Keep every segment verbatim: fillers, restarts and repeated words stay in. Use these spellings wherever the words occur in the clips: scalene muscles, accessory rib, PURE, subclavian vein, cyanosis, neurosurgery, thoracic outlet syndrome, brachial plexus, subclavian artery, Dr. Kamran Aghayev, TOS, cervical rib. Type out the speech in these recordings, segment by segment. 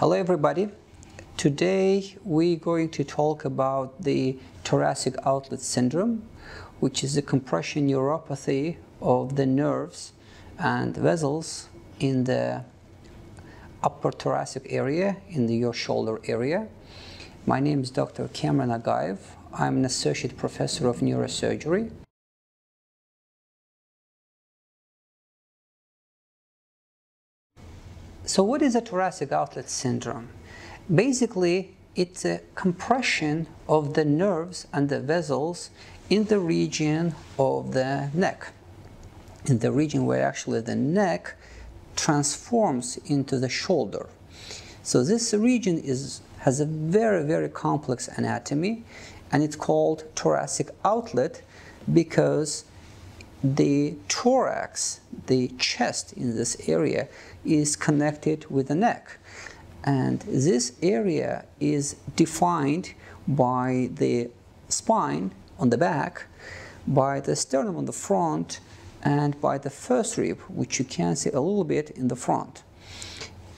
Hello everybody, today we're going to talk about the thoracic outlet syndrome, which is the compression neuropathy of the nerves and vessels in the upper thoracic area, in the, your shoulder area. My name is Doctor Kamran Aghayev. I'm an associate professor of neurosurgery. So what is a thoracic outlet syndrome? Basically, it's a compression of the nerves and the vessels in the region of the neck, in the region where actually the neck transforms into the shoulder. So this region is, has a very, very complex anatomy, and it's called thoracic outlet because the thorax, the chest in this area, is connected with the neck. And this area is defined by the spine on the back, by the sternum on the front, and by the first rib, which you can see a little bit in the front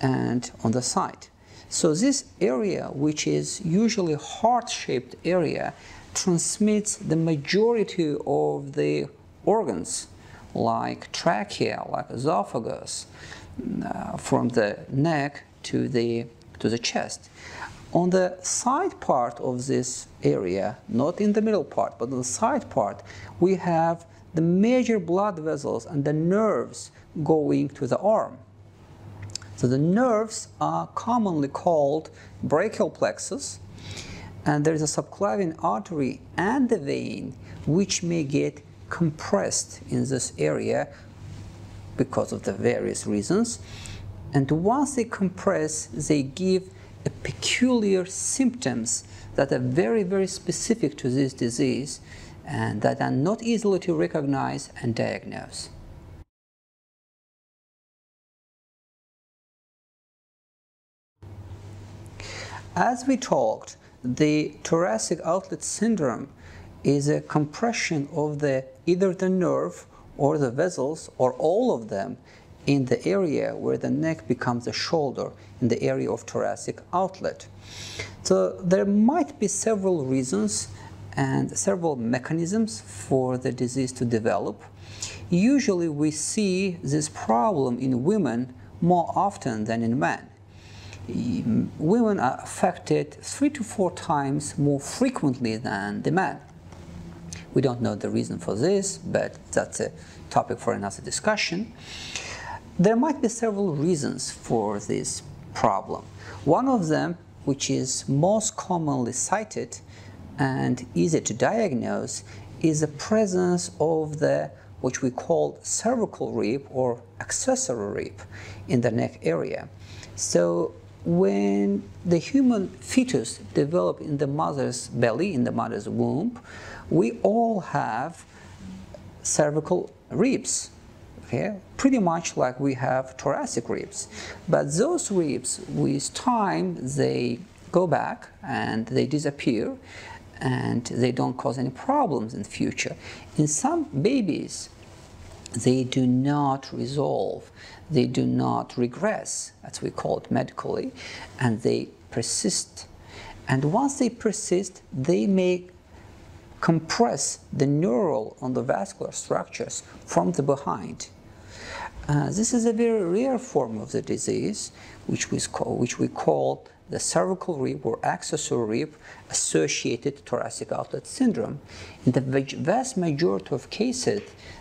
and on the side. So this area, which is usually heart-shaped area, transmits the majority of the organs like trachea, like esophagus, uh, from the neck to the, to the chest. On the side part of this area, not in the middle part, but on the side part, we have the major blood vessels and the nerves going to the arm. So the nerves are commonly called brachial plexus, and there is a subclavian artery and the vein which may get compressed in this area because of the various reasons. And once they compress, they give a peculiar symptoms that are very, very specific to this disease and that are not easily to recognize and diagnose. As we talked, the thoracic outlet syndrome is a compression of the either the nerve or the vessels or all of them in the area where the neck becomes a shoulder, in the area of thoracic outlet. So there might be several reasons and several mechanisms for the disease to develop. Usually we see this problem in women more often than in men. Women are affected three to four times more frequently than the men. We don't know the reason for this, but that's a topic for another discussion. There might be several reasons for this problem. One of them, which is most commonly cited and easy to diagnose, is the presence of the, which we call cervical rib or accessory rib in the neck area. So when the human fetus develops in the mother's belly, in the mother's womb, we all have cervical ribs, okay? Pretty much like we have thoracic ribs. But those ribs, with time, they go back and they disappear, and they don't cause any problems in the future. In some babies, they do not resolve, they do not regress, as we call it medically, and they persist. And once they persist, they may compress the neural and the vascular structures from the behind. Uh, this is a very rare form of the disease, which we call, which we call the cervical rib or accessory rib associated thoracic outlet syndrome. In the vast majority of cases,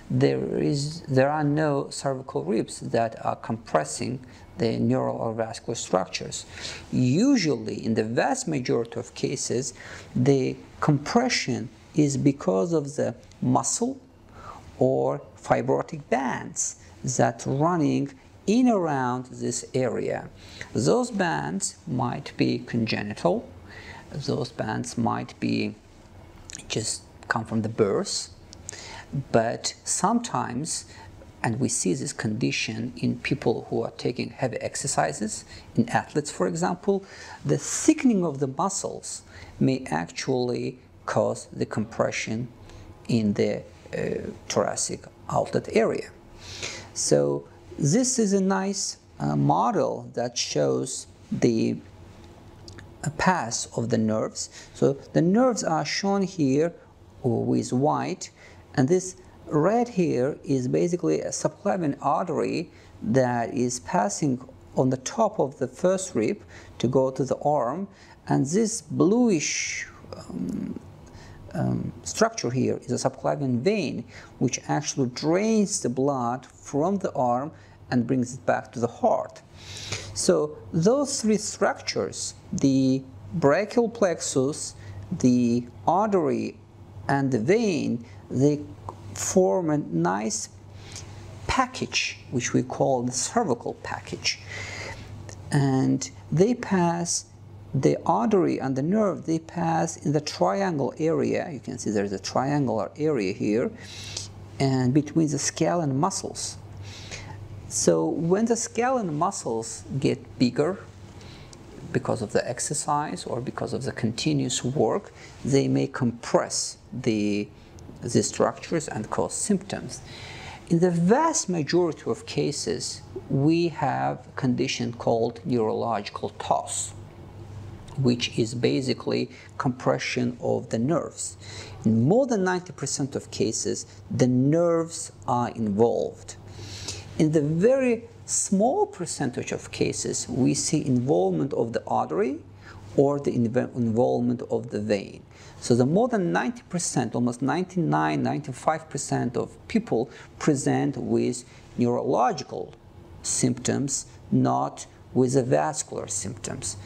there is, there are no cervical ribs that are compressing the neural or vascular structures. Usually, in the vast majority of cases, the compression is because of the muscle or fibrotic bands that are running in around this area. Those bands might be congenital, those bands might be just come from the birth, but sometimes, and we see this condition in people who are taking heavy exercises, in athletes for example, the thickening of the muscles may actually cause the compression in the uh, thoracic outlet area. So this is a nice uh, model that shows the path of the nerves. So the nerves are shown here with white, and this red here is basically a subclavian artery that is passing on the top of the first rib to go to the arm, and this bluish um, um, structure here is a subclavian vein, which actually drains the blood from the arm and brings it back to the heart. So those three structures, the brachial plexus, the artery, and the vein, they form a nice package, which we call the cervical package. And they pass, the artery and the nerve, they pass in the triangle area. You can see there's a triangular area here, and between the scalene muscles. So when the scalene muscles get bigger because of the exercise or because of the continuous work, they may compress the, the structures and cause symptoms. In the vast majority of cases, we have a condition called neurological T O S, which is basically compression of the nerves. In more than ninety percent of cases, the nerves are involved. In the very small percentage of cases, we see involvement of the artery or the inv- involvement of the vein. So the more than ninety percent, almost ninety-nine, ninety-five percent of people present with neurological symptoms, not with the vascular symptoms.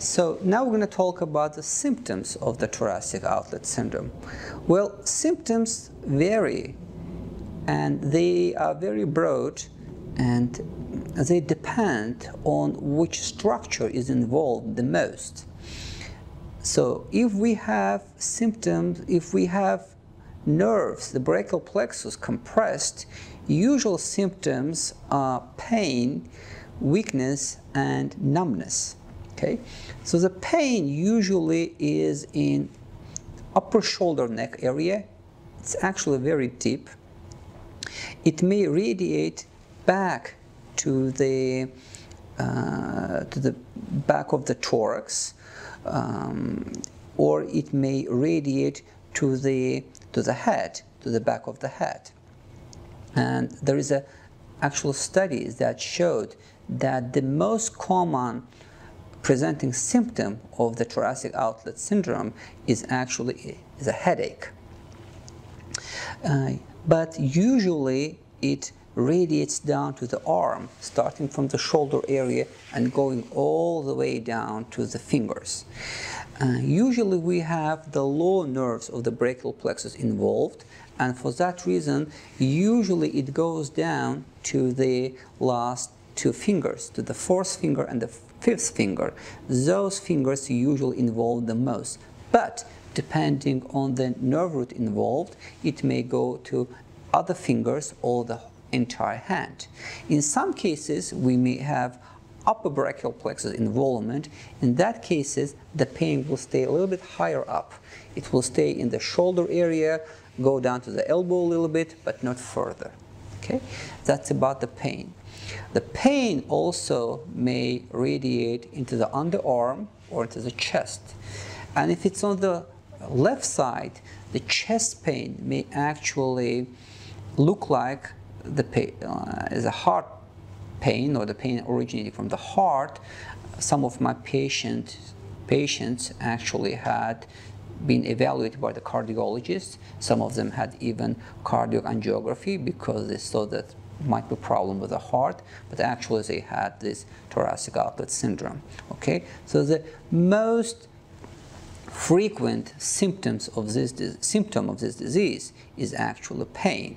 So now we're going to talk about the symptoms of the thoracic outlet syndrome. Well, symptoms vary, and they are very broad, and they depend on which structure is involved the most. So if we have symptoms, if we have nerves, the brachial plexus compressed, usual symptoms are pain, weakness, and numbness. Okay. So the pain usually is in upper shoulder neck area. It's actually very deep. It may radiate back to the uh, to the back of the thorax, um, or it may radiate to the to the head, to the back of the head. And there is a actual studies that showed that the most common presenting symptom of the thoracic outlet syndrome is actually is a headache. Uh, but usually it radiates down to the arm, starting from the shoulder area and going all the way down to the fingers. Uh, usually we have the lower nerves of the brachial plexus involved, and for that reason, usually it goes down to the last two fingers, to the fourth finger and the fifth finger. Those fingers usually involve the most, but depending on the nerve root involved, it may go to other fingers or the entire hand. In some cases, we may have upper brachial plexus involvement. In that cases, the pain will stay a little bit higher up. It will stay in the shoulder area, go down to the elbow a little bit, but not further. Okay, that's about the pain. The pain also may radiate into the underarm or into the chest. And if it's on the left side, the chest pain may actually look like the pain, uh, is a heart pain or the pain originating from the heart. Some of my patient, patients actually had been evaluated by the cardiologist. Some of them had even cardioangiography because they saw that might be a problem with the heart, but actually they had this thoracic outlet syndrome. Okay, so the most frequent symptoms of this symptom of this disease is actually pain.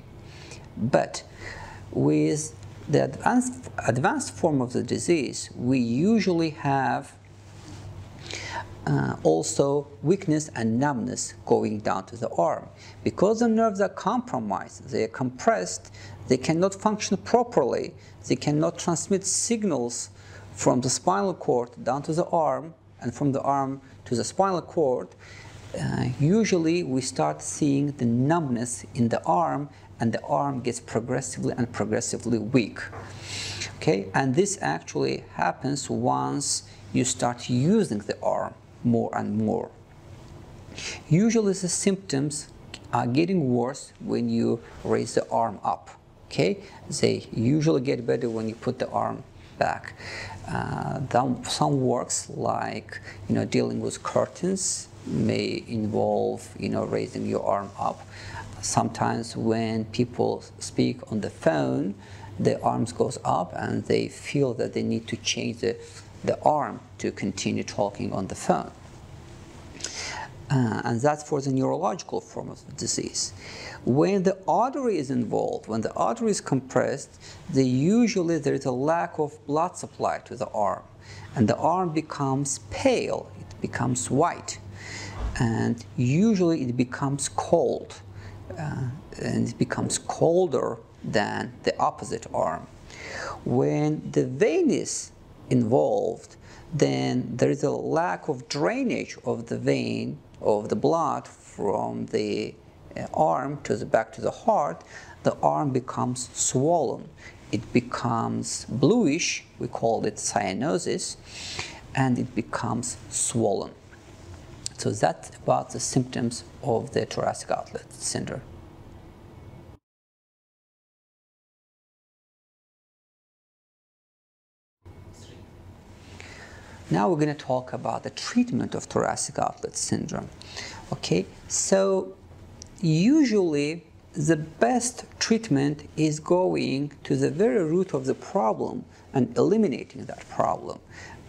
But with the advanced, advanced form of the disease, we usually have Uh, also weakness and numbness going down to the arm. Because the nerves are compromised, they are compressed, they cannot function properly, they cannot transmit signals from the spinal cord down to the arm and from the arm to the spinal cord. uh, usually we start seeing the numbness in the arm, and the arm gets progressively and progressively weak. Okay, and this actually happens once you start using the arm more and more. Usually the symptoms are getting worse when you raise the arm up. Okay, they usually get better when you put the arm back. Uh, some works, like you know, dealing with curtains, may involve you know raising your arm up. Sometimes when people speak on the phone, their arms goes up and they feel that they need to change the, the arm to continue talking on the phone. Uh, and that's for the neurological form of the disease. When the artery is involved, when the artery is compressed, they usually there is a lack of blood supply to the arm. And the arm becomes pale, it becomes white, and usually it becomes cold. Uh, and it becomes colder than the opposite arm. When the vein is involved, then there is a lack of drainage of the vein, of the blood from the uh, arm to the back to the heart. The arm becomes swollen. It becomes bluish, we call it cyanosis, and it becomes swollen. So that's about the symptoms of the thoracic outlet syndrome. Now we're going to talk about the treatment of thoracic outlet syndrome. Okay, so usually the best treatment is going to the very root of the problem and eliminating that problem.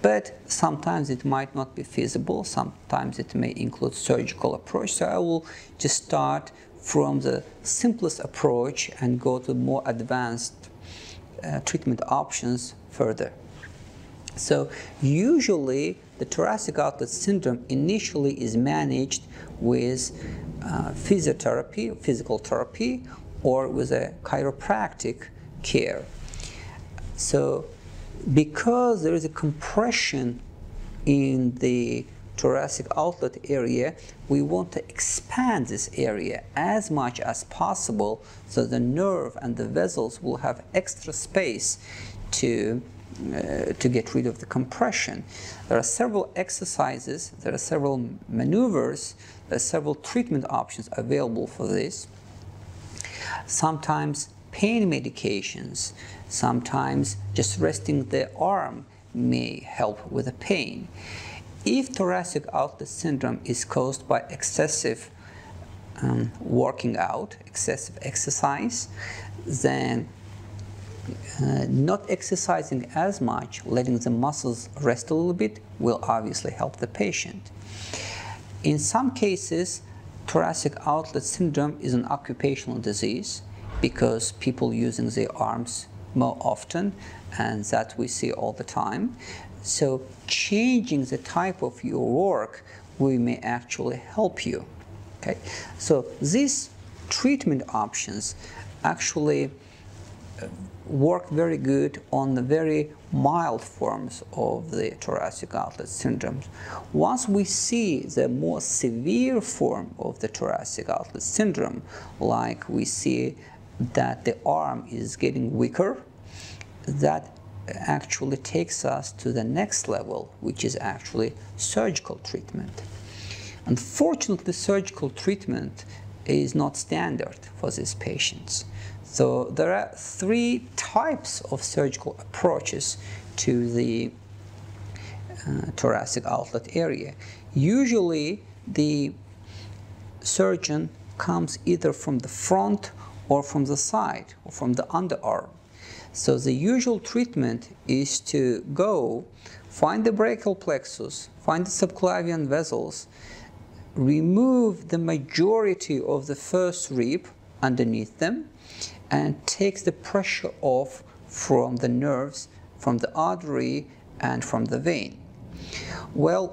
But sometimes it might not be feasible, sometimes it may include surgical approach. So I will just start from the simplest approach and go to more advanced uh, treatment options further. So usually the thoracic outlet syndrome initially is managed with uh, physiotherapy, physical therapy, or with a chiropractic care. So because there is a compression in the thoracic outlet area, we want to expand this area as much as possible so the nerve and the vessels will have extra space to Uh, to get rid of the compression. There are several exercises, there are several maneuvers, there are several treatment options available for this. Sometimes pain medications, sometimes just resting the arm may help with the pain. If thoracic outlet syndrome is caused by excessive um, working out, excessive exercise, then Uh, not exercising as much, letting the muscles rest a little bit, will obviously help the patient. In some cases, thoracic outlet syndrome is an occupational disease because people using their arms more often, and that we see all the time. So changing the type of your work, we may actually help you. Okay? So these treatment options actually uh, work very good on the very mild forms of the thoracic outlet syndrome. Once we see the more severe form of the thoracic outlet syndrome, like we see that the arm is getting weaker, that actually takes us to the next level, which is actually surgical treatment. Unfortunately, surgical treatment is not standard for these patients. So there are three types of surgical approaches to the uh, thoracic outlet area. Usually the surgeon comes either from the front or from the side or from the underarm. So the usual treatment is to go find the brachial plexus, find the subclavian vessels, remove the majority of the first rib underneath them, and takes the pressure off from the nerves, from the artery, and from the vein. Well,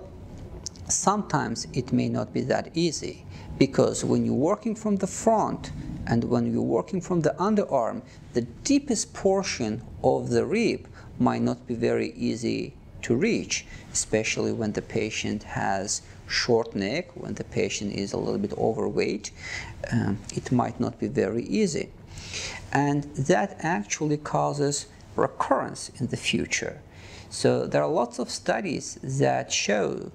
sometimes it may not be that easy, because when you're working from the front and when you're working from the underarm, the deepest portion of the rib might not be very easy to reach, especially when the patient has short neck, when the patient is a little bit overweight, um, it might not be very easy. And that actually causes recurrence in the future. So there are lots of studies that show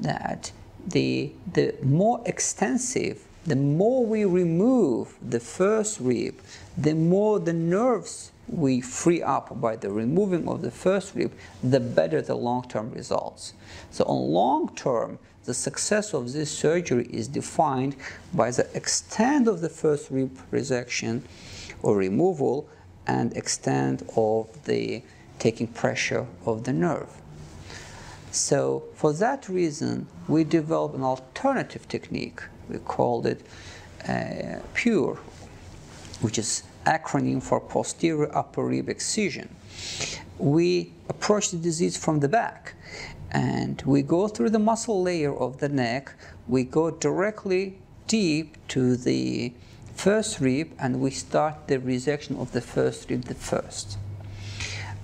that the, the more extensive, the more we remove the first rib, the more the nerves we free up by the removing of the first rib, the better the long-term results. So on long-term, the success of this surgery is defined by the extent of the first rib resection or removal and extent of the taking pressure of the nerve. So for that reason, we developed an alternative technique. We called it uh, PURE, which is acronym for posterior upper rib excision. We approach the disease from the back, and we go through the muscle layer of the neck. We go directly deep to the first rib, and we start the resection of the first rib the first.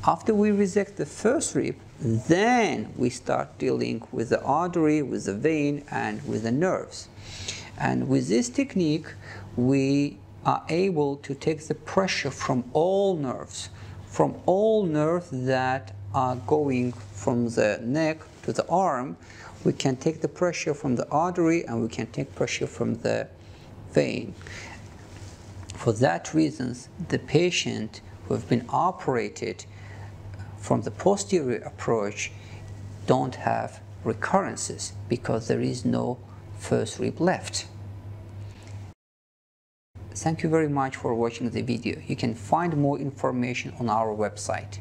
After we resect the first rib, then we start dealing with the artery, with the vein, and with the nerves. And with this technique, we are able to take the pressure from all nerves, from all nerves that are going from the neck to the arm. We can take the pressure from the artery, and we can take pressure from the vein. For that reason, the patient who have been operated from the posterior approach don't have recurrences because there is no first rib left. Thank you very much for watching the video. You can find more information on our website.